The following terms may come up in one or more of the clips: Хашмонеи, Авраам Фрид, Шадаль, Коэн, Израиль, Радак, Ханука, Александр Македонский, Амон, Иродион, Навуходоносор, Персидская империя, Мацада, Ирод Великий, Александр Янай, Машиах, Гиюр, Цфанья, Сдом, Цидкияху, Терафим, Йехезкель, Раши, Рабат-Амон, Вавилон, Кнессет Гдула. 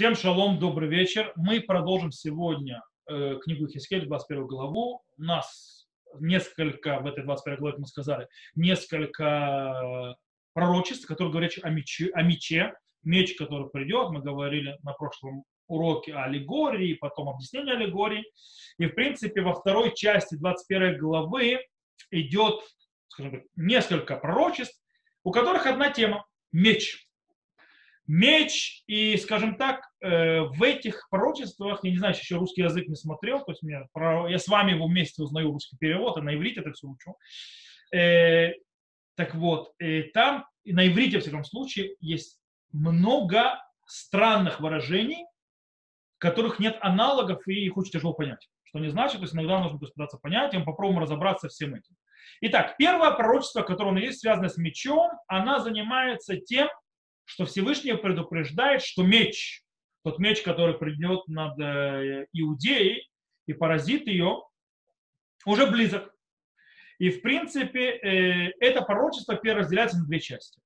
Всем шалом, добрый вечер. Мы продолжим сегодня книгу Йехезкель, 21 главу. У нас несколько, в этой 21 главе, мы сказали, несколько пророчеств, которые говорят о мече, меч, который придет. Мы говорили на прошлом уроке о аллегории, потом объяснение аллегории. И, в принципе, во второй части 21 главы идет, скажем так, несколько пророчеств, у которых одна тема – меч. Меч, и, скажем так, в этих пророчествах, я не знаю, еще русский язык не смотрел, то есть я с вами вместе узнаю русский перевод, а на иврите это все учу. Так вот, там, и на иврите, во всяком случае, есть много странных выражений, которых нет аналогов, и их очень тяжело понять. Что не значит, то есть иногда нужно пытаться понять, и мы попробуем разобраться со всем этим. Итак, первое пророчество, которое у нас есть, связано с мечом, она занимается тем, что Всевышний предупреждает, что меч, тот меч, который придет над Иудеей и поразит ее, уже близок. И, в принципе, это пророчество разделяется на две части.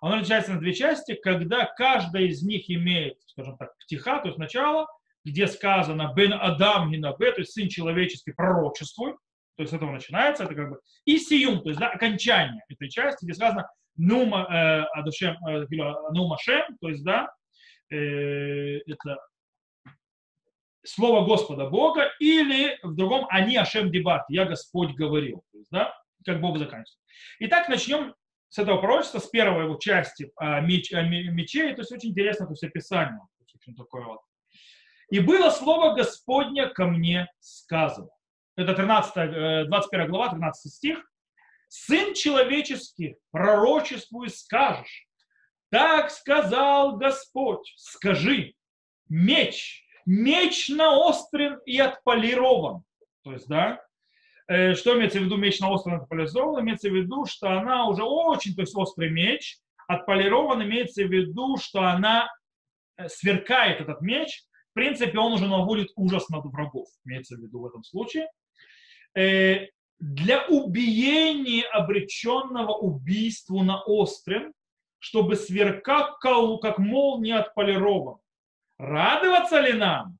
Оно разделяется на две части, когда каждая из них имеет, скажем так, птиха, то есть начало, где сказано «бен Адам гинабе», то есть «сын человеческий пророчествует», то есть с этого начинается, это как бы и «сиюм», то есть да, окончание этой части, где сказано Нумашем, то есть, да, это слово Господа Бога, или в другом они Ашем дебат, я Господь говорил, то есть, да, как Бог заканчивается. Итак, начнем с этого пророчества, с первой его части мечей, то есть очень интересно, то есть описание, то есть, очень такое вот. И было слово Господня ко мне сказано. Это 21 глава, 13 стих. «Сын человеческий, пророчествуй, скажешь, так сказал Господь, скажи, меч наострен и отполирован». То есть, да, что имеется в виду меч наострен и отполирован? Имеется в виду, что она уже очень, то есть острый меч, отполирован, имеется в виду, что она сверкает, этот меч. В принципе, он уже наводит ужас над врагов, имеется в виду в этом случае. Для убиения обреченного убийству на острым, чтобы сверкал, как молния отполирован. Радоваться ли нам?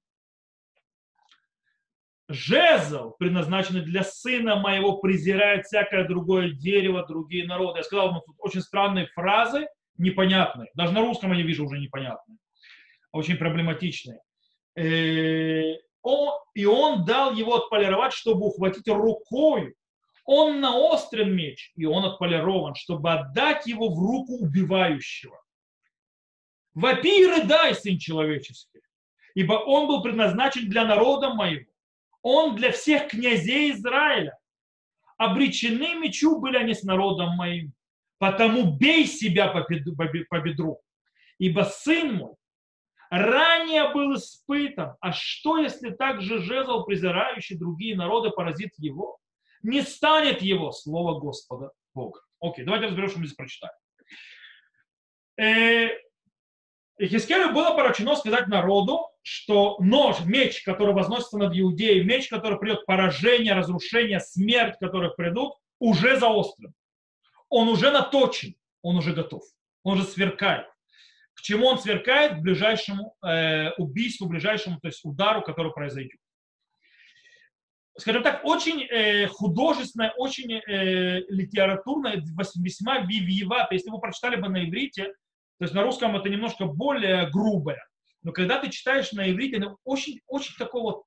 Жезл, предназначенный для сына моего, презирает всякое другое дерево, другие народы. Я сказал вам тут очень странные фразы, непонятные. Даже на русском я вижу уже непонятные, очень проблематичные. И он дал его отполировать, чтобы ухватить рукой. Он наострен меч, и он отполирован, чтобы отдать его в руку убивающего. Вопи и рыдай, сын человеческий, ибо он был предназначен для народа моего. Он для всех князей Израиля. Обречены мечу были они с народом моим. Потому бей себя по бедру, ибо сын мой ранее был испытан, а что, если также жезл, презирающий другие народы, поразит его? Не станет его слово Господа Бога. Окей, давайте разберем, что мы здесь прочитаем. Йехезкелю было поручено сказать народу, что нож, меч, который возносится над Иудеей, меч, который придет, поражение, разрушение, смерть, которые придут, уже заострен. Он уже наточен, он уже готов, он уже сверкает. К чему он сверкает? К ближайшему убийству, ближайшему, то есть удару, который произойдет. Скажем так, очень художественная, очень литературная, весьма вивиеватая. Если вы прочитали бы на иврите, то есть на русском это немножко более грубое, но когда ты читаешь на иврите, это очень такого,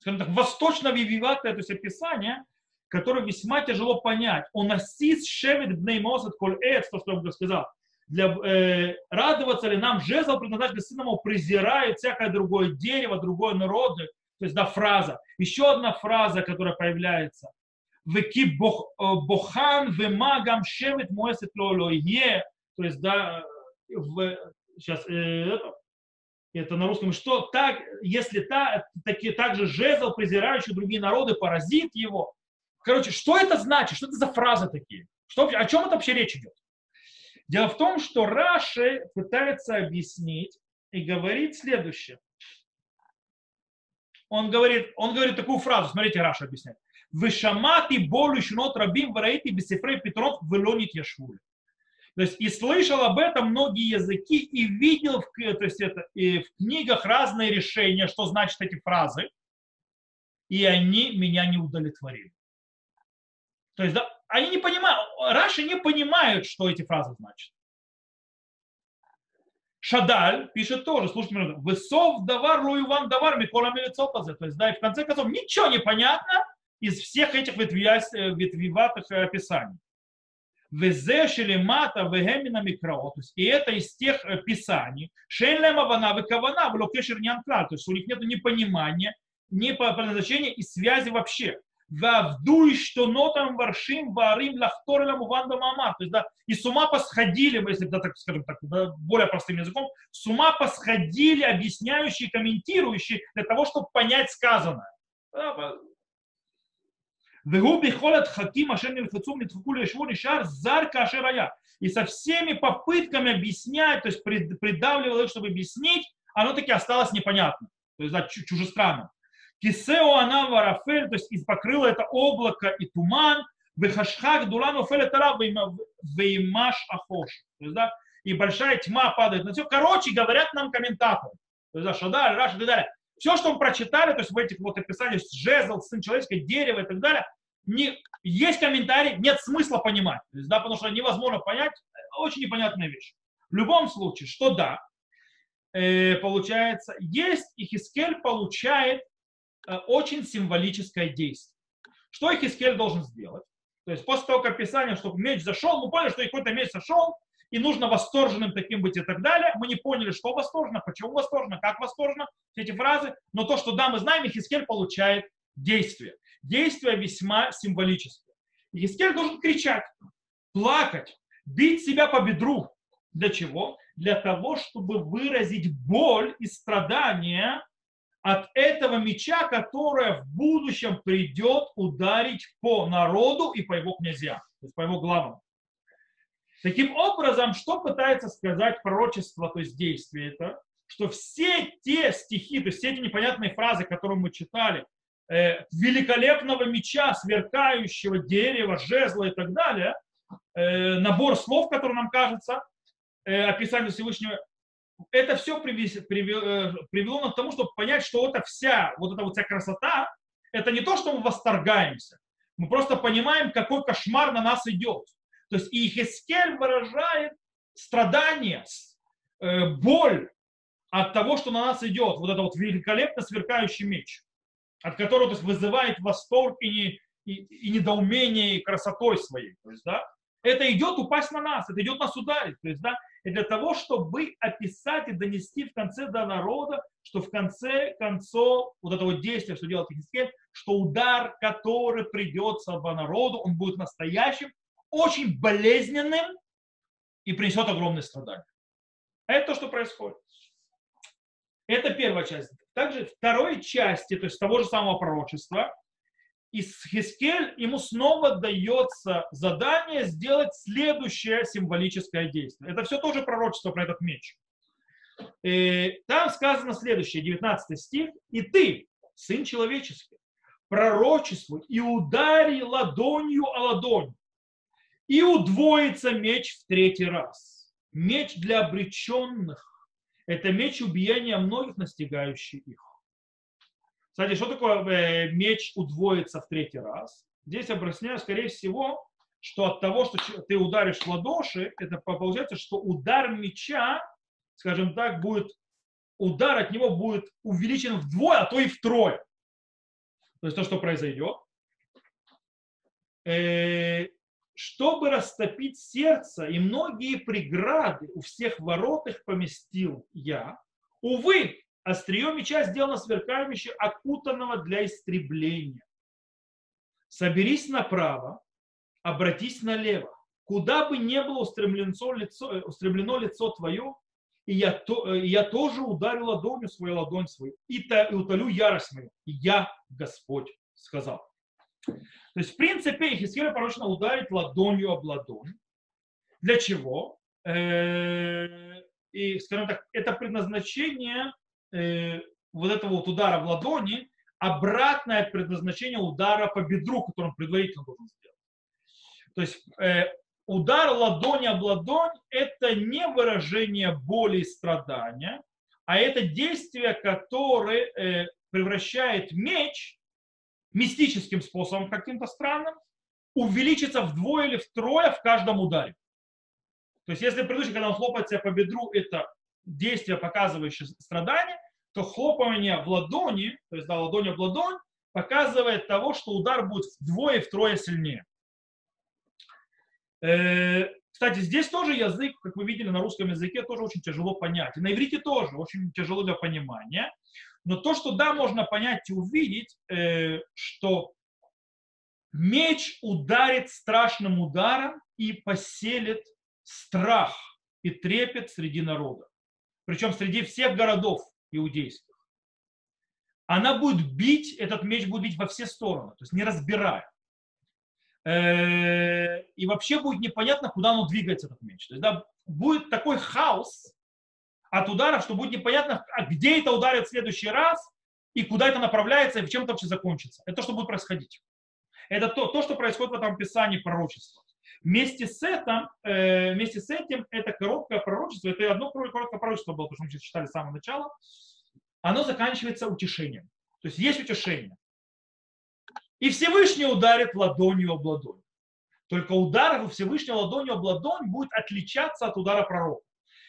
скажем так, восточно-вивиеватое, то есть описание, которое весьма тяжело понять. Он «Онасис шевит бнеймос от коль эц», то, что я вам сказал. Радоваться ли нам жезл, предназначенный сыном его, презирает всякое другое дерево, другое народы. То есть, да, фраза. Еще одна фраза, которая появляется. Веки бохан вемагам шевит моэсет лолое. То есть, да, сейчас это на русском. Что так, если также жезл, презирающий другие народы, поразит его. Короче, что это значит? Что это за фразы такие? О чем это вообще речь идет? Дело в том, что Раши пытается объяснить и говорит следующее. Он говорит такую фразу, смотрите, Раши объясняет. «Вышамати болю щенот рабим вараити бисифрей петров вылонит яшвули». То есть и слышал об этом многие языки и видел в книгах разные решения, что значат эти фразы, и они меня не удовлетворили. То есть да, они не понимают, Раши не понимают, что эти фразы значат. Шадаль пишет тоже, слушайте, высов давар, руиван давар, миколами лицо пазе. То есть, да, и в конце концов ничего не понятно из всех этих ветвиватых описаний. Везе шелемата вегемина микро. То есть, и это из тех писаний. Шелема вана векавана влокешер неанклар. То есть, у них нет ни понимания, ни предназначения и связи вообще. Вавдуй что нотам варшим варим лахторелам уванда мамар. То есть, да, и с ума посходили, если да, так, скажем так, да, более простым языком, с ума посходили объясняющие, комментирующие для того, чтобы понять сказанное. И со всеми попытками объяснять, то есть придавливало, чтобы объяснить, оно таки осталось непонятным, то есть да, чужестранным. Кисео она варафель, то есть покрыло это облако и туман, вехашхак дулану фелетара веймаш ахош. То есть да, и большая тьма падает на все. Короче, говорят нам комментаторы, то есть да, Шадаль, Раши и так далее. Все, что мы прочитали, то есть в этих вот описаниях, жезл, сын человеческое, дерево и так далее, не, есть комментарии, нет смысла понимать, то есть, да, потому что невозможно понять, очень непонятная вещь. В любом случае, что да, получается, есть Йехезкель получает очень символическое действие. Что Йехезкель должен сделать? То есть после того, как описание, что меч зашел, мы поняли, что какой-то меч зашел, и нужно восторженным таким быть и так далее. Мы не поняли, что восторженно, почему восторженно, как восторженно, все эти фразы. Но то, что да, мы знаем, Йехезкель получает действие. Действие весьма символическое. Йехезкель должен кричать, плакать, бить себя по бедру. Для чего? Для того, чтобы выразить боль и страдания от этого меча, которое в будущем придет ударить по народу и по его князьям, то есть по его главам. Таким образом, что пытается сказать пророчество, то есть действие это, что все те стихи, то есть все эти непонятные фразы, которые мы читали, великолепного меча, сверкающего дерева, жезла и так далее, набор слов, которые нам кажется, описание Всевышнего, это все привело нас к тому, чтобы понять, что вот эта вся красота, это не то, что мы восторгаемся, мы просто понимаем, какой кошмар на нас идет. То есть Йехезкель выражает страдание, боль от того, что на нас идет. Вот это вот великолепно сверкающий меч, от которого, то есть, вызывает восторг и недоумение, и красотой своей. То есть, да, это идет упасть на нас, это идет нас ударить. То есть, да, и для того, чтобы описать и донести в конце до народа, что в конце концов вот этого действия, что делает Йехезкель, что удар, который придется по народу, он будет настоящим, очень болезненным и принесет огромные страдания. Это то, что происходит. Это первая часть. Также второй части, то есть того же самого пророчества, Йехезкель, ему снова дается задание сделать следующее символическое действие. Это все тоже пророчество про этот меч. И там сказано следующее, 19 стих. «И ты, сын человеческий, пророчествуй и удари ладонью о ладонь, и удвоится меч в третий раз. Меч для обреченных. Это меч убиения многих, настигающий их». Кстати, что такое меч удвоится в третий раз? Здесь объясняю, скорее всего, что от того, что ты ударишь в ладоши, это получается, что удар меча, скажем так, будет, удар от него будет увеличен вдвое, а то и втрое. То есть то, что произойдет. Чтобы растопить сердце, и многие преграды у всех ворот их поместил я. Увы, острие меча сделано сверкающим, окутанного для истребления. Соберись направо, обратись налево. Куда бы ни было устремлено лицо твое, и я тоже ударю ладонью свою, и утолю ярость мою. И я, Господь, сказал. То есть, в принципе, Йехезкель порочно ударит ладонью об ладонь. Для чего? И, скажем так, это предназначение вот этого вот удара в ладони, обратное предназначение удара по бедру, который он предварительно должен сделать. То есть, Удар ладонь об ладонь – это не выражение боли и страдания, а это действие, которое превращает меч мистическим способом каким-то странным, увеличится вдвое или втрое в каждом ударе. То есть если предыдущий, когда он хлопает себя по бедру, это действие, показывающее страдание, то хлопание в ладони, то есть да, ладонь об ладонь, показывает того, что удар будет вдвое и втрое сильнее. Кстати, здесь тоже язык, как вы видели, на русском языке тоже очень тяжело понять. И на иврите тоже очень тяжело для понимания. Но то, что да, можно понять и увидеть, что меч ударит страшным ударом и поселит страх и трепет среди народа. Причем среди всех городов иудейских. Она будет бить, этот меч будет бить во все стороны, то есть не разбирая. И вообще будет непонятно, куда он двигается, этот меч. То есть, да, будет такой хаос от ударов, что будет непонятно, где это ударит в следующий раз, и куда это направляется, и чем это вообще закончится. Это то, что будет происходить. Это то, что происходит в этом описании пророчества. Вместе с этим это короткое пророчество, это одно короткое пророчество было, то, что мы сейчас читали с самого начала, оно заканчивается утешением. То есть есть утешение. И Всевышний ударит ладонью об ладонь. Только удар у Всевышнего ладонью об ладонь будет отличаться от удара пророка.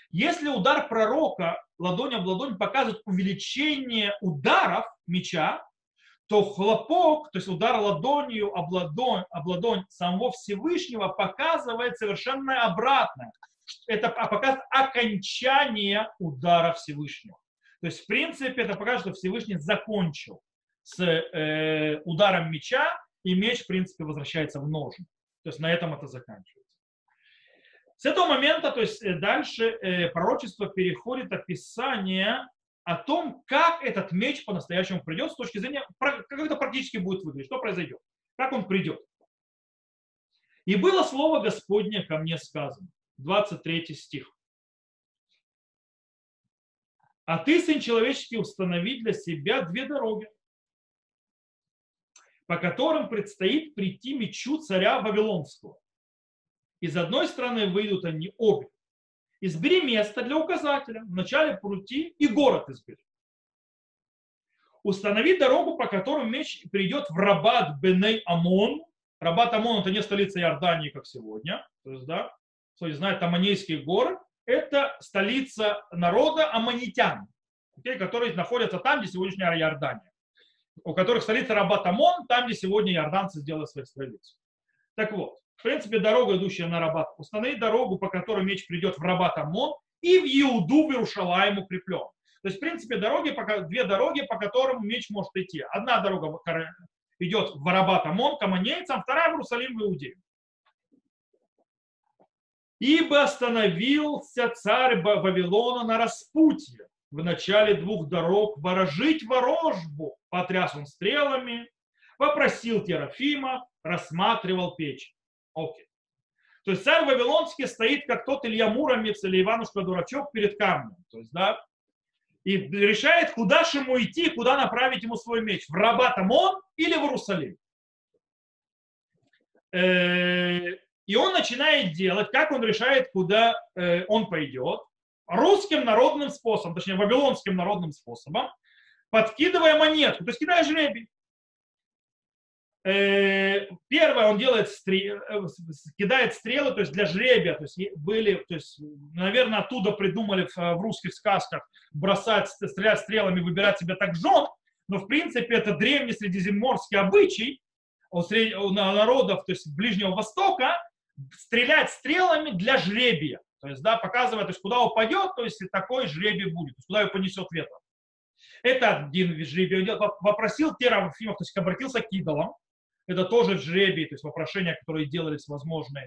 Если удар пророка ладонь об ладонь показывает увеличение ударов меча, то хлопок, то есть удар ладонью об ладонь самого Всевышнего показывает совершенно обратное. Это показывает окончание удара Всевышнего. То есть, в принципе, это показывает, что Всевышний закончил с ударом меча, и меч, в принципе, возвращается в ножны. То есть на этом это заканчивается. С этого момента, то есть дальше пророчество переходит описание о том, как этот меч по-настоящему придет с точки зрения, как это практически будет выглядеть, что произойдет, как он придет. «И было слово Господне ко мне сказано». 23 стих. «А ты, сын человеческий, установи для себя две дороги, по которым предстоит прийти мечу царя Вавилонского. Из одной стороны выйдут они обе. Избери место для указателя, в начале пути и город избери. Установи дорогу, по которой меч придет в Рабат-беней-Амон». Рабат-Амон – это не столица Иордании, как сегодня. То есть, да, кто знает, Аммонийские горы – это столица народа аммонитян, которые находятся там, где сегодняшняя Иордания. У которых столица Рабат-Амон, там, где сегодня иорданцы сделали своих столицу. Так вот, в принципе, дорога, идущая на Рабат, установи дорогу, по которой меч придет в Рабат-Амон и в Иуду, в Иерушалаим укреплен. То есть, в принципе, две дороги, по которым меч может идти. Одна дорога идет в Рабат-Амон, к аммонейцам, вторая в Иерусалим, в Иудею. «Ибо остановился царь Вавилона на распутье, в начале двух дорог ворожить ворожбу, потряс он стрелами, попросил Терафима, рассматривал печь». Окей. То есть царь Вавилонский стоит, как тот Илья Муромец или Иванушка Дурачок перед камнем. То есть, да, и решает, куда же ему идти, куда направить ему свой меч, в Рабат-Амон или в Иерусалим. И он начинает делать, как он решает, куда он пойдет. Русским народным способом, точнее вавилонским народным способом, подкидывая монетку, то есть кидая жребий. Первое, он делает кидает стрелы, то есть для жребия, то есть были, то есть, наверное, оттуда придумали в русских сказках бросать, стрелять стрелами, выбирать себе так жен, но в принципе это древний средиземноморский обычай у народов, то есть Ближнего Востока, стрелять стрелами для жребия. То есть, да, показывает, то есть, куда упадет, то есть такой жребий будет, то есть, куда его понесет ветром. Это один жребий. Попросил Терафима, то есть обратился к идолам. Это тоже жребий, то есть вопрошения, которые делались, возможно,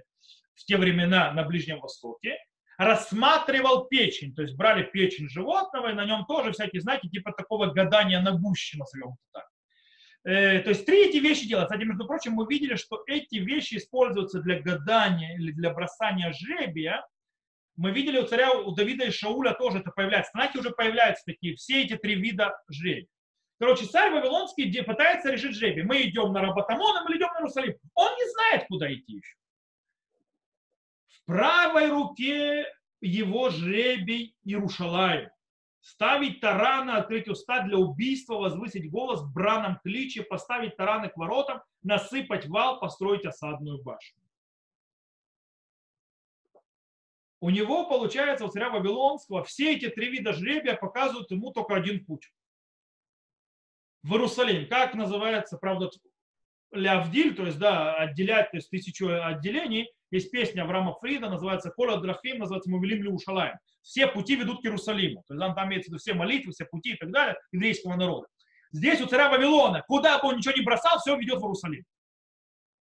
в те времена на Ближнем Востоке. Рассматривал печень, то есть брали печень животного, и на нем тоже всякие знаки, типа такого гадания на гуще, назовем так. То есть три эти вещи делают. Кстати, между прочим, мы видели, что эти вещи используются для гадания или для бросания жребия. Мы видели у царя, у Давида и Шауля тоже это появляется. Знаки уже появляются такие, все эти три вида жребий. Короче, царь Вавилонский пытается решить жребий. Мы идем на Рабат-Амон, мы идем на Иерусалим. Он не знает, куда идти еще. правой руке его жребий Иерушалаим. Ставить тарана, открыть уста для убийства, возвысить голос в бранном кличе, поставить тараны к воротам, насыпать вал, построить осадную башню. У него, получается, у царя Вавилонского все эти три вида жребия показывают ему только один путь. В Иерусалим, как называется, правда, Леавдиль, то есть, да, отделять, то есть 1000 отделений, есть песня Авраама Фрида, называется «Кола Драхим», называется «Мувелим Леушалаем». Все пути ведут к Иерусалиму. То есть там имеется в виду все молитвы, все пути и так далее, еврейского народа. Здесь у царя Вавилона, куда бы он ничего не бросал, все ведет в Иерусалим.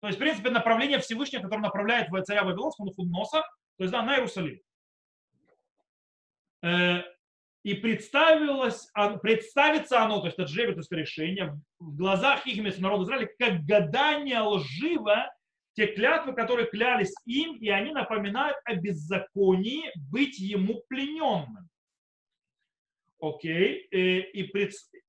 То есть, в принципе, направление Всевышнего, которое направляет царя Вавилонского, Худноса, то есть, да, на Иерусалим. И представится оно, то есть это жребие, то есть решение, в глазах их имеется народа Израиля, как гадание лживо, те клятвы, которые клялись им, и они напоминают о беззаконии быть ему плененным. Окей.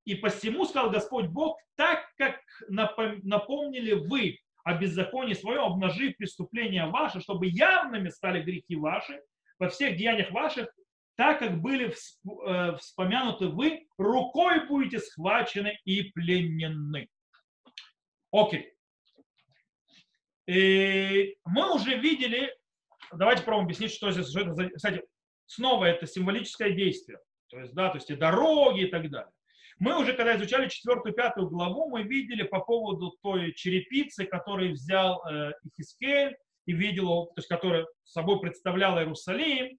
И посему сказал Господь Бог, так как напомнили вы о беззаконии своем, обнажив преступления ваши, чтобы явными стали грехи ваши во всех деяниях ваших, так как были вспомянуты вы, рукой будете схвачены и пленены. Окей. И мы уже видели, давайте попробуем объяснить, что здесь. Что это, кстати, снова это символическое действие. То есть, да, то есть и дороги и так далее. Мы уже, когда изучали 4-5 главу, мы видели по поводу той черепицы, которую взял Йехезкель, и видел, то есть, которая собой представляла Иерусалим,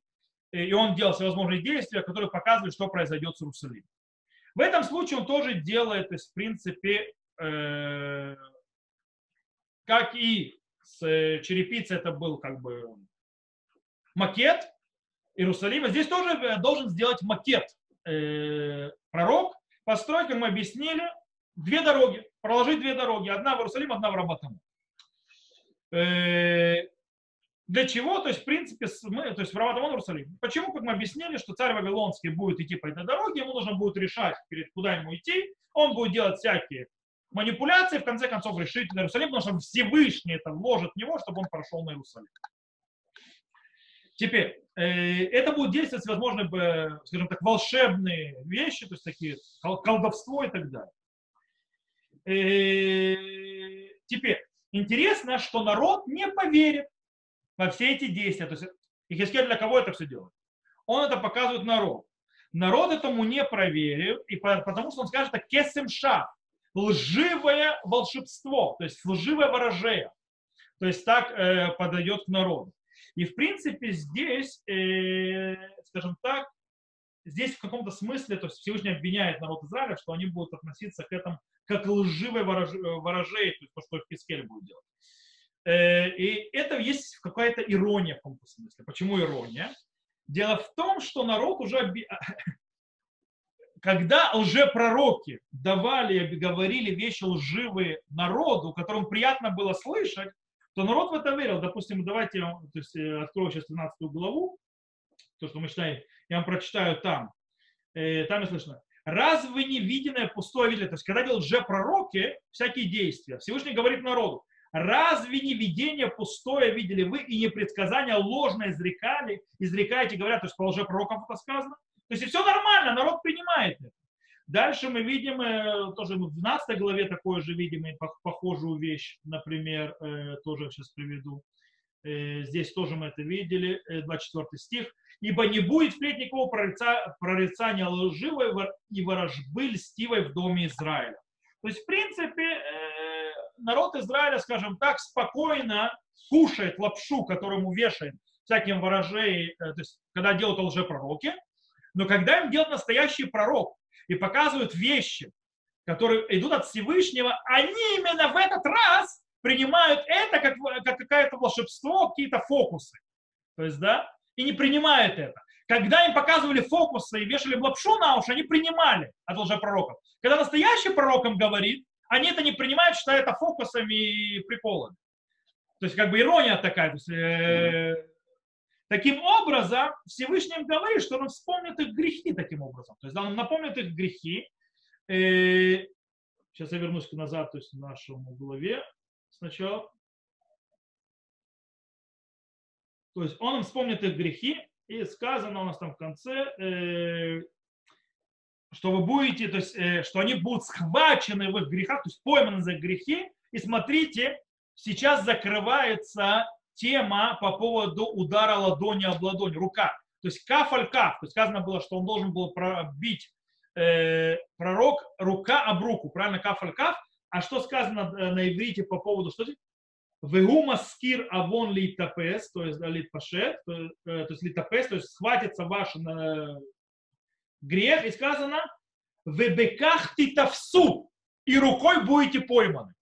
и он делал всевозможные действия, которые показывают, что произойдет с Иерусалимом. В этом случае он тоже делает, то есть, в принципе, как и с черепицей, это был как бы макет Иерусалима. Здесь тоже должен сделать макет пророк, построить, как мы объяснили, две дороги, проложить две дороги, одна в Иерусалим, одна в Рабатан. Для чего? То есть, в принципе, в Раватамон Иерусалим. Почему? Как мы объяснили, что царь Вавилонский будет идти по этой дороге, ему нужно будет решать, куда ему идти, он будет делать всякие манипуляции, в конце концов решить на Иерусалим, потому что Всевышний это вложит в него, чтобы он прошел на Иерусалим. Теперь, это будут действовать всевозможные, скажем так, волшебные вещи, то есть такие колдовство и так далее. Теперь, интересно, что народ не поверит во все эти действия. То есть Йехезкель для кого это все делает? Он это показывает народу. Народ этому не проверил, и потому что он скажет, это кесемша, лживое волшебство, то есть лживое ворожея. То есть так подойдет к народу. И в принципе здесь, скажем так, здесь в каком-то смысле, то есть Всевышний обвиняет народ Израиля, что они будут относиться к этому как лживое ворожея, то есть то, что Йехезкель будет делать. И это есть какая-то ирония в каком-то смысле. Почему ирония? Дело в том, что народ уже, когда лжепророки давали, говорили вещи лживые народу, которым приятно было слышать, то народ в это верил. Допустим, давайте я вам, то есть, открою сейчас 13 главу, то, что мы читаем, я вам прочитаю там. Там и слышно. Разве не виденное пустое видели? То есть, когда делают лжепророки, всякие действия. Всевышний говорит народу. Разве не видение пустое видели вы и не предсказания ложное изрекали, изрекаете, говорят, то есть по лжепророкам это сказано. То есть и все нормально, народ принимает это. Дальше мы видим, тоже в 12 главе такое же видим, похожую вещь, например, тоже сейчас приведу. Здесь тоже мы это видели, 24 стих. «Ибо не будет впредь никакого прорицания лживой и ворожбы льстивой в доме Израиля». То есть, в принципе, народ Израиля, скажем так, спокойно кушает лапшу, которому вешает всяким ворожей, то есть, когда делают лжепророки, но когда им делают настоящий пророк и показывают вещи, которые идут от Всевышнего, они именно в этот раз принимают это как какое-то волшебство, какие-то фокусы, то есть, да, и не принимают это. Когда им показывали фокусы и вешали лапшу на уши, они принимали от лжепророков. Когда настоящий пророк им говорит, они это не принимают, считая это фокусами и приколами. То есть как бы ирония такая. То есть, таким образом Всевышний им говорит, что он вспомнит их грехи таким образом. То есть да, он напомнит их грехи. Сейчас я вернусь назад, то есть в нашем главе сначала. То есть он им вспомнит их грехи, и сказано у нас там в конце, что вы будете, то есть, что они будут схвачены в их грехах, то есть пойманы за грехи. И смотрите, сейчас закрывается тема по поводу удара ладони об ладонь, рука. То есть кафаль-каф, то есть сказано было, что он должен был пробить пророк рука об руку, правильно, кафаль-каф. А что сказано на иврите по поводу, что здесь? Вегумаскир авон литапес, то есть литпашет, то есть литапес, то есть схватится ваш грех, и сказано, вебеках титавсу, и рукой будете пойманы.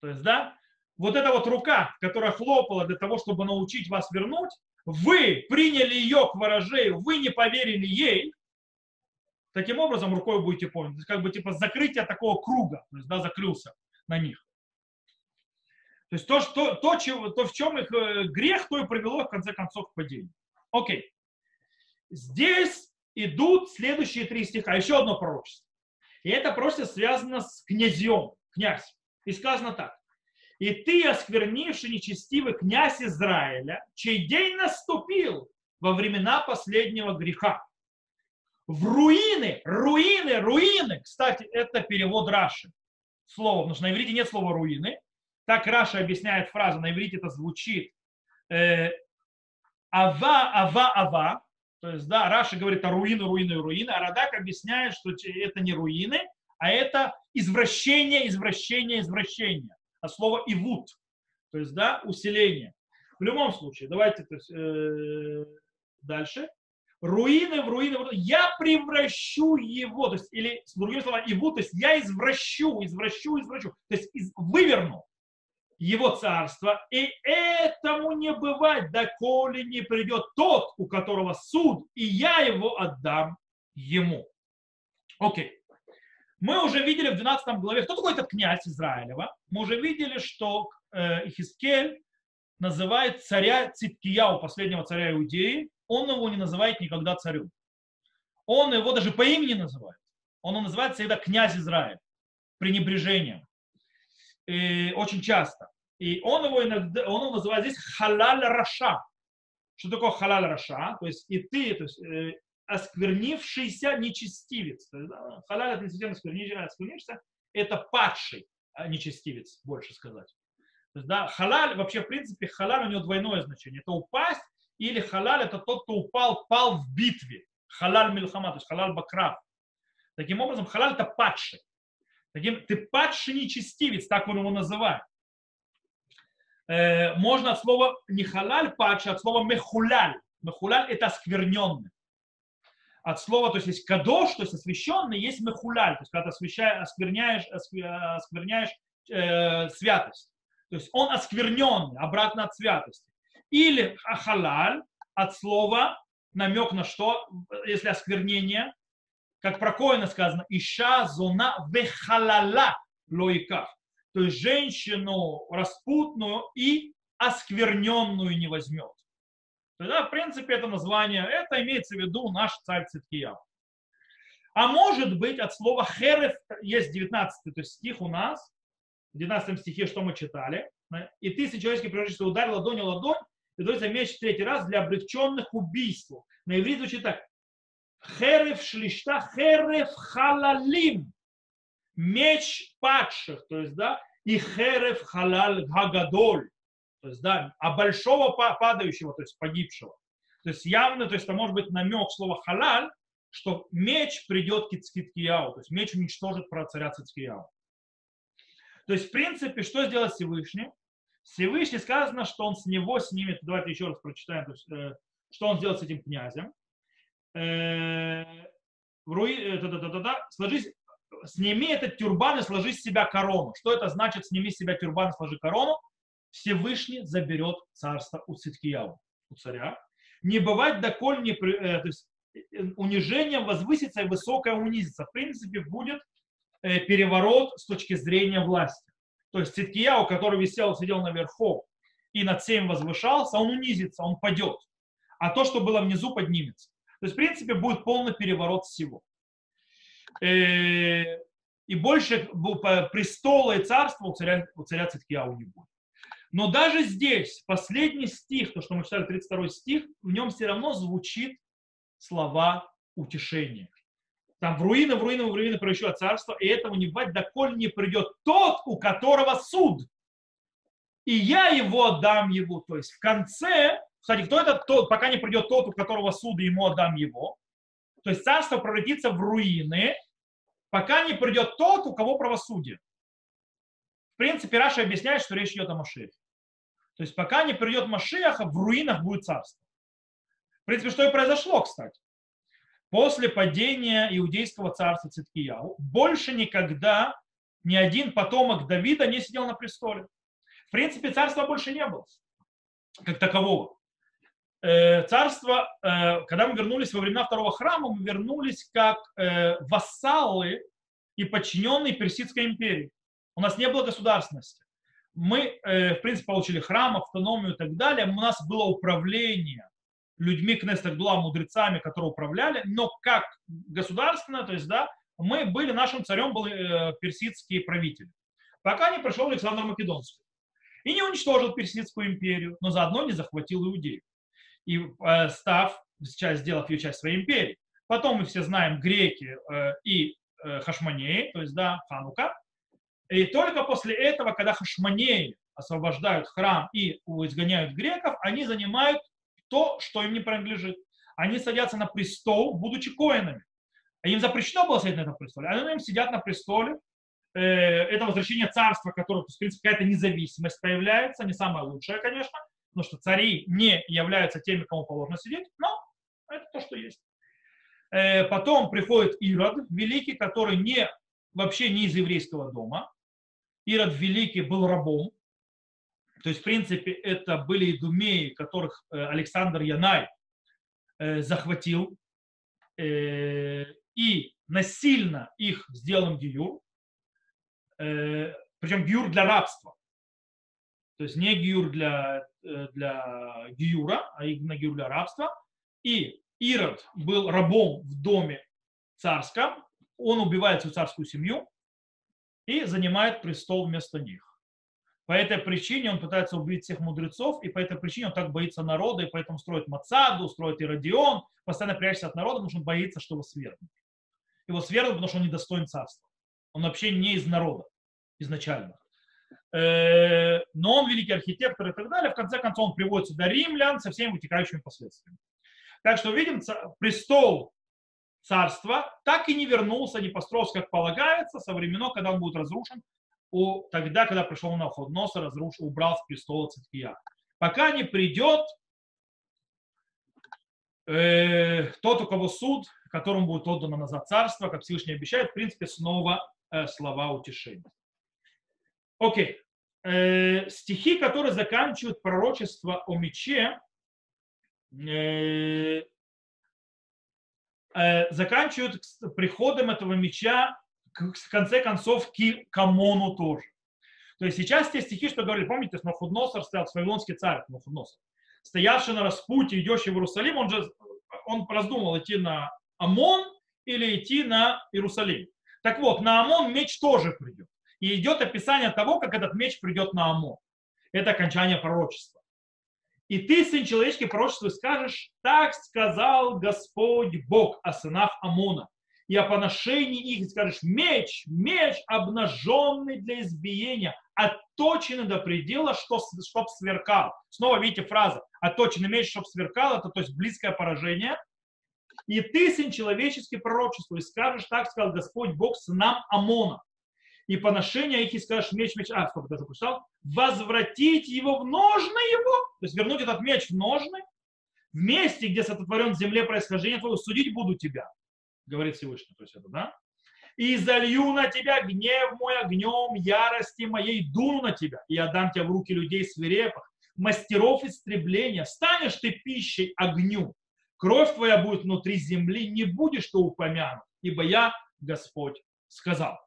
То есть, да, вот эта вот рука, которая хлопала для того, чтобы научить вас вернуть, вы приняли ее к ворожею, вы не поверили ей, таким образом рукой будете пойманы. То есть, как бы типа закрытие такого круга, то есть, да, закрылся на них. То есть то, в чем их грех, то и привело, в конце концов, к падению. Окей. Здесь идут следующие три стиха. Еще одно пророчество. И это пророчество связано с князем, князь. И сказано так. «И ты, осквернивший нечестивый князь Израиля, чей день наступил во времена последнего греха, в руины, руины, руины». Кстати, это перевод Раши. Слово, потому что на иврите нет слова «руины». Так Раши объясняет фразу, на иврите это звучит «ава, ава, ава». То есть, да, Раши говорит о руины, руины, руины, а Радак объясняет, что это не руины, а это извращение, извращение, извращение. От слова «ивут», то есть, да, усиление. В любом случае, давайте то есть, дальше. Руины в руины, я превращу его, то есть, или с другими словами «ивут», то есть я извращу, извращу, извращу, то есть выверну его царство, и этому не бывать, доколе не придет тот, у которого суд, и я его отдам ему. Окей. Мы уже видели в 12 главе, кто такой этот князь Израилева? Мы уже видели, что Йехезкель называет царя Цидкияху, последнего царя Иудеи. Он его не называет никогда царем. Он его даже по имени называет. Он его называет всегда князь Израиля. Пренебрежением. И очень часто. И он его иногда, он его называет здесь халаль раша. Что такое халаль раша? То есть и ты, то есть, осквернившийся нечестивец. Халаль это не совсем осквернившийся, это падший нечестивец, больше сказать. То есть, да, халаль, вообще в принципе халаль у него двойное значение. Это упасть или халаль это тот, кто упал, пал в битве. Халаль милхама, то есть халаль бакрав. Таким образом, халаль это падший. Таким, ты падший нечестивец, так он его называет. Можно от слова не халаль падший, от слова мехуляль. Мехуляль это оскверненный. От слова, то есть есть кадош, то есть освященный, есть мехуляль, то есть когда ты оскверняешь святость. То есть он оскверненный, обратно от святости. Или халаль от слова намек на что, если осквернение, как про Коэна сказано, «Иша зона вехалала лоиках», то есть женщину распутную и оскверненную не возьмет. Тогда, в принципе, это название, это имеется в виду наш царь Цидкияху. А может быть, от слова «херев» есть 19 то есть стих у нас, в 19 стихе, что мы читали, «И ты, сын человеческий, превратишься ударь ладонью ладонь, и дается меч в третий раз для облегченных убийств». На иврите звучит так. Херев шлишта, херев халалим, меч падших, то есть, да, и херев халаль гагадоль, то есть, да, а большого падающего, то есть погибшего. То есть явно, то есть это может быть намек слова халаль, что меч придет к Цидкияху, то есть меч уничтожит царя Цидкияху. То есть, в принципе, что сделать Всевышний? Всевышний сказано, что он с него снимет, давайте еще раз прочитаем, то есть, что он сделает с этим князем. Сложись, сними этот тюрбан и сложи с себя корону. Что это значит? Сними с себя тюрбан и сложи корону. Всевышний заберет царство у Цидкияху, у царя. Не бывает, доколь не то есть, унижением возвысится и высокое унизится. В принципе, будет переворот с точки зрения власти. То есть Цидкияху, который висел, сидел наверху и над всем возвышался, он унизится, он падет. А то, что было внизу, поднимется. То есть, в принципе, будет полный переворот всего. И больше престола и царства у царя Цидкияху не будет. Но даже здесь, последний стих, то, что мы читали, 32 стих, в нем все равно звучит слова утешения. Там в руины превращу царство, и этому не бывать, доколь не придет тот, у которого суд. И я его отдам его. То есть в конце, кстати, кто это тот, пока не придет тот, у которого суд, ему отдам его. То есть царство превратится в руины, пока не придет тот, у кого правосудие. В принципе, Раши объясняет, что речь идет о Машиахе. То есть пока не придет Машиаха, в руинах будет царство. В принципе, что и произошло, кстати. После падения иудейского царства Цидкияху больше никогда ни один потомок Давида не сидел на престоле. В принципе, царства больше не было, как такового. Царство, когда мы вернулись во времена второго храма, мы вернулись как вассалы и подчиненные Персидской империи. У нас не было государственности. Мы, в принципе, получили храм, автономию и так далее. У нас было управление людьми Кнессет Гдула, мудрецами, которые управляли, но как государственное, то есть, да, мы были, нашим царем были персидские правители. Пока не пришел Александр Македонский. И не уничтожил Персидскую империю, но заодно не захватил иудеев. И сделав ее часть своей империи. Потом мы все знаем греки и хашмонеи, то есть, да, Ханука. И только после этого, когда хашмонеи освобождают храм и изгоняют греков, они занимают то, что им не принадлежит. Они садятся на престол, будучи коинами. Им запрещено было сидеть на этом престоле. Они им сидят на престоле. Это возвращение царства, которое, в принципе, какая-то независимость появляется. Не самая лучшая, конечно. Потому что цари не являются теми, кому положено сидеть, но это то, что есть. Потом приходит Ирод Великий, который вообще не из еврейского дома. Ирод Великий был рабом. То есть, в принципе, это были идумеи, которых Александр Янай захватил и насильно их сделал гиюр. Причем гиюр для рабства. То есть не гиюр для гиюра, а именно гиюр для рабства. И Ирод был рабом в доме царском. Он убивает свою царскую семью и занимает престол вместо них. По этой причине он пытается убить всех мудрецов, и по этой причине он так боится народа, и поэтому строит Мацаду, строит Иродион, постоянно прячется от народа, потому что он боится, что его свергнут. Его свергнут, потому что он недостоин царства. Он вообще не из народа изначально. Но он великий архитектор и так далее. В конце концов он приводит сюда римлян со всеми вытекающими последствиями. Так что видим, престол царства так и не вернулся, не построился, как полагается, со времен, когда он будет разрушен, тогда, когда пришел Навуходоносор, разрушил, убрал с престола Цидкияху. Пока не придет тот, у кого суд, которому будет отдано назад царство, как Всевышний обещает, в принципе, снова слова утешения. Окей. Стихи, которые заканчивают пророчество о мече, заканчивают приходом этого меча в конце концов, к Амону тоже. То есть сейчас те стихи, что говорили, помните, Навуходоносор стоял, вавилонский царь Навуходоносор, стоявший на распутье, идущий в Иерусалим, он раздумал, идти на Амон или идти на Иерусалим. Так вот, на Амон меч тоже придет. И идет описание того, как этот меч придет на Амон. Это окончание пророчества. И ты, сын человеческий, пророчеству скажешь, так сказал Господь Бог о сынах Амона. И о поношении их, и скажешь, меч, обнаженный для избиения, отточенный до предела, чтоб сверкал. Снова видите фразу, отточенный меч, чтоб сверкал, это то есть близкое поражение. И ты, сын человеческий, пророчеству, и скажешь, так сказал Господь Бог сынам Амона. И поношение их, и скажешь, возвратить его в ножны его, то есть вернуть этот меч в ножны, в месте, где сотворен в земле происхождение твое, судить буду тебя. Говорит Всевышний, то есть это, да? И залью на тебя гнев мой огнем, ярости моей дуну на тебя, и отдам тебя в руки людей свирепых, мастеров истребления. Станешь ты пищей огню, кровь твоя будет внутри земли, не будешь ты упомянут, ибо я, Господь, сказал.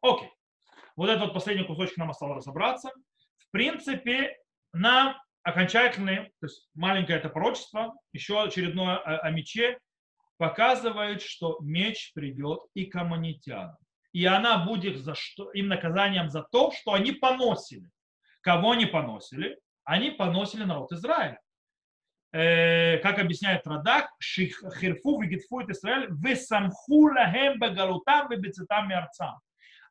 Окей. Вот этот вот последний кусочек нам осталось разобраться. В принципе, нам окончательное, то есть маленькое это пророчество, еще очередное о мече, показывает, что меч придет и к аммонитянам. И она будет им наказанием за то, что они поносили. Кого они поносили? Они поносили народ Израиля. Как объясняет Радак, «Шихирфу вегитфует Израиль весамху лахем багалутам вебецитам миарцам».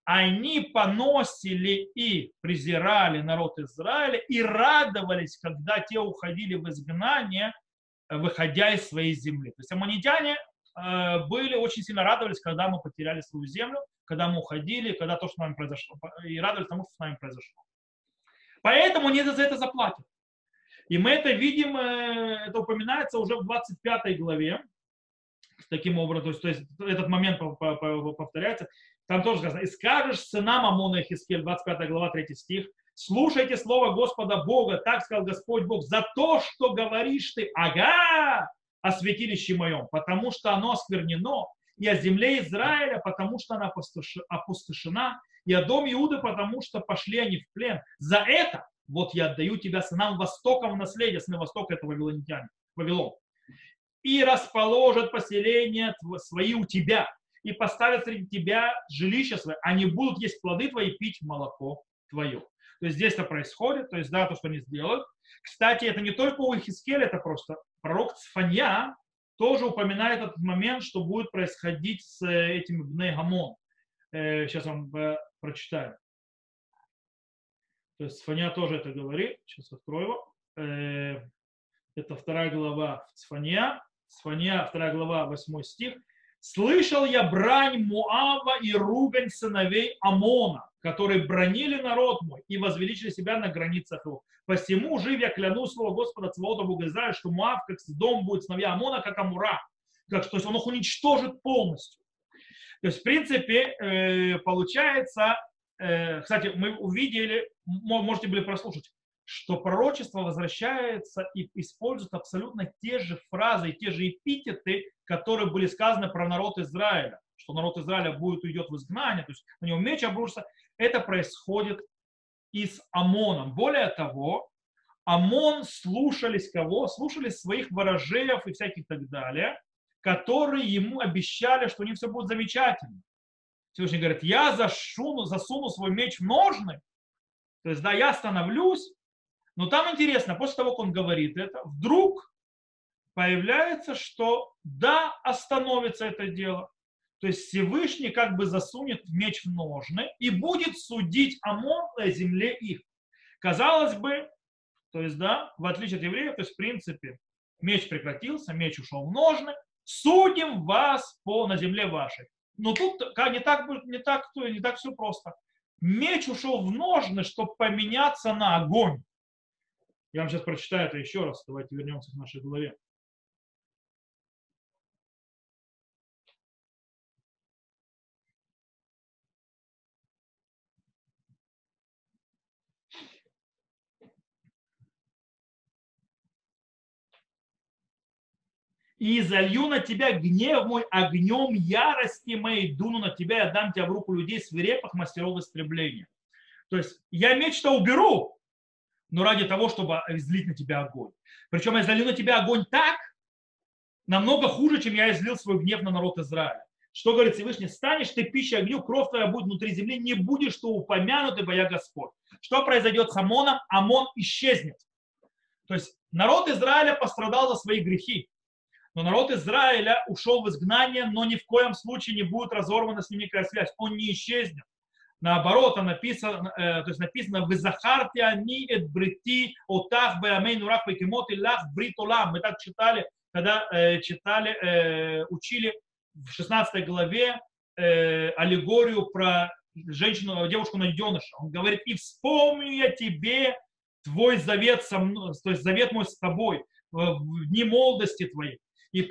Они поносили и презирали народ Израиля и радовались, когда те уходили в изгнание, выходя из своей земли. То есть аммонитяне были очень сильно радовались, когда мы потеряли свою землю, когда мы уходили, когда то, что с нами произошло, и радовались тому, что с нами произошло. Поэтому они за это заплатят. И мы это видим, это упоминается уже в 25 главе, таким образом, то есть этот момент повторяется. Там тоже сказано, и скажешь сынам Амона, Йехезкель, 25 глава, 3 стих, слушайте слово Господа Бога, так сказал Господь Бог, за то, что говоришь ты, о святилище моем, потому что оно осквернено, и о земле Израиля, потому что она опустошена, и о доме Иуды, потому что пошли они в плен. За это вот я отдаю тебя сынам Востока в наследие, сыны Востока это вавилонитяне, Вавилон, и расположат поселения свои у тебя, и поставят среди тебя жилища свои, они будут есть плоды твои, пить молоко твое. То есть здесь это происходит, то есть да, то, что они сделают. Кстати, это не только у Йехезкеля, это просто пророк Цфанья тоже упоминает этот момент, что будет происходить с этим бней Амон. Сейчас вам прочитаю. То есть Цфанья тоже это говорит. Сейчас открою его. Это 2 глава Цфанья. Цфанья, 2 глава, 8 стих. «Слышал я брань Моава и ругань сыновей Амона, которые бранили народ мой и возвеличили себя на границах его. Посему жив я клянусь слово Господа Цваота Бога Израиля, что Моав, как Сдом, будет сыновья Амона, как Амура». Так, то есть он их уничтожит полностью. То есть, в принципе, получается, кстати, мы увидели, можете были прослушать, что пророчество возвращается и использует абсолютно те же фразы и те же эпитеты, которые были сказаны про народ Израиля, что народ Израиля будет уйдет в изгнание, то есть на него меч обрушится. Это происходит и с Амоном. Более того, Амон слушались кого? Слушались своих ворожеев и всяких так далее, которые ему обещали, что у них все будет замечательно. Всевышний говорит, я засуну свой меч в ножны, то есть да, я остановлюсь. Но там интересно, после того, как он говорит это, вдруг появляется, что да, остановится это дело. То есть Всевышний как бы засунет меч в ножны и будет судить Амон на земле их. Казалось бы, то есть да, в отличие от евреев, то есть в принципе меч прекратился, меч ушел в ножны, судим вас на земле вашей. Но тут не так все просто. Меч ушел в ножны, чтобы поменяться на огонь. Я вам сейчас прочитаю это еще раз. Давайте вернемся к нашей главе. «И залью на тебя гнев мой, огнем ярости моей дуну на тебя, я дам тебя в руку людей свирепых, мастеров истребления». То есть я меч-то уберу, но ради того, чтобы излить на тебя огонь. Причем я излью на тебя огонь так, намного хуже, чем я излил свой гнев на народ Израиля. Что говорит Всевышний, станешь ты пищей огню, кровь твоя будет внутри земли, не будешь ты упомянут, ибо я Господь. Что произойдет с Амоном? Амон исчезнет. То есть народ Израиля пострадал за свои грехи. Но народ Израиля ушел в изгнание, но ни в коем случае не будет разорвана с ним никакая связь. Он не исчезнет. Наоборот, написано «Визахарти они эт брити отах бэамэй нурах вэкимот и лах брит олам». Мы так читали, когда учили в 16 главе аллегорию про женщину, девушку-найденыша. Он говорит «И вспомню я тебе твой завет со мной, то есть завет мой с тобой в дни молодости твоей». И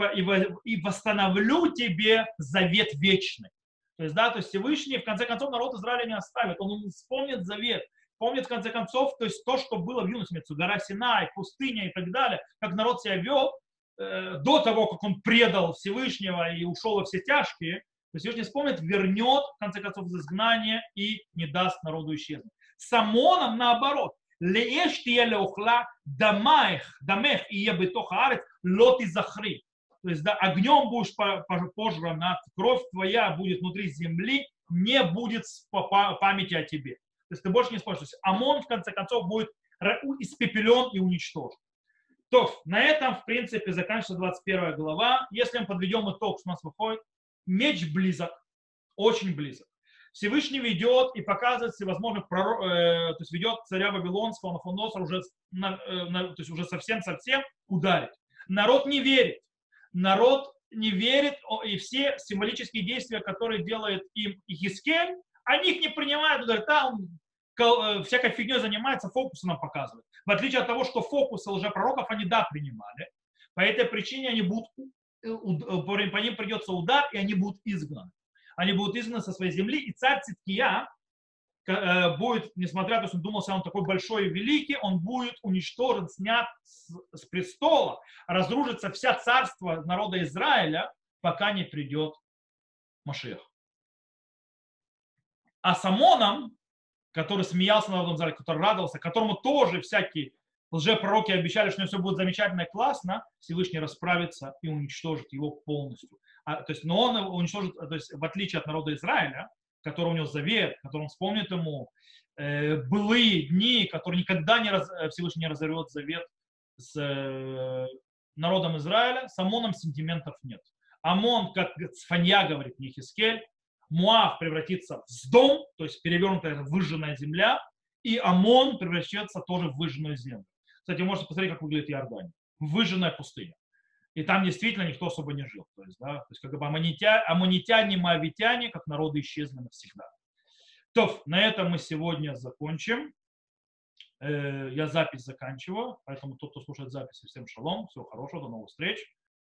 восстановлю тебе завет вечный. То есть, да, то есть Всевышний, в конце концов, народ Израиля не оставит. Он вспомнит завет, помнит, в конце концов, то есть то, что было в юности, гора Синай, пустыня и так далее, как народ себя вел до того, как он предал Всевышнего и ушел во все тяжкие. То есть Всевышний вспомнит, вернет, в конце концов, из изгнания и не даст народу исчезнуть. С Амоном наоборот. «Леэш тие леухла дамех и ебетоха арец лот и захри». То есть да, огнем будешь пожрана, кровь твоя будет внутри земли, не будет памяти о тебе. То есть ты больше не используешь. То есть Амон, в конце концов, будет испепелен и уничтожен. То, на этом, в принципе, заканчивается 21 глава. Если мы подведем итог, что у нас выходит, меч близок, очень близок. Всевышний ведет и показывает всевозможных пророков, то есть ведет царя Вавилонского, Навуходоносора уже, то есть уже совсем-совсем ударить. Народ не верит, и все символические действия, которые делает им Йехезкель, они их не принимают, говорят, он всякой фигней занимается, фокусы нам показывает. В отличие от того, что фокусы лжепророков они да принимали, по этой причине они будут, по ним придется удар, и они будут изгнаны. Они будут изгнаны со своей земли, и царь Цидкия будет, несмотря на то, что он думал, что он такой большой и великий, он будет уничтожен, снят с престола, разрушится вся царство народа Израиля, пока не придет Машиах. А с Амоном, который смеялся над народом Израиля, который радовался, которому тоже всякие лжепророки обещали, что у него все будет замечательно и классно, Всевышний расправится и уничтожит его полностью. Но он его уничтожит, то есть, в отличие от народа Израиля, который у него завет, который он вспомнит ему былые дни, который никогда Всевышний не разорвет завет с народом Израиля, с Амоном сентиментов нет. Амон, как Цфанья говорит Йехезкель, Муав превратится в Сдом, то есть перевернутая выжженная земля, и Амон превращается тоже в выжженную землю. Кстати, можно посмотреть, как выглядит Иордания. Выжженная пустыня. И там действительно никто особо не жил. То есть, да, то есть как бы аммонитяне, моавитяне, как народы исчезли навсегда. То, на этом мы сегодня закончим. Я запись заканчиваю, поэтому тот, кто слушает запись, всем шалом, всего хорошего, до новых встреч.